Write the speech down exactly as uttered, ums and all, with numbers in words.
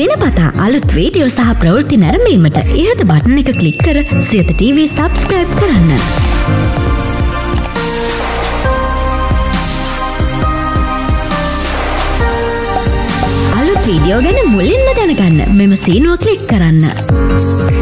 दिनपता अलुत video सह प्रवृत्ति नरमीमट इहत button එක ක්ලික් කර සියත ටීවී සබ්ස්ක්‍රයිබ් කරන්න. අලුත් වීඩියෝ ගැන මුලින්ම දැනගන්න මෙම සීනුව ක්ලික් කරන්න.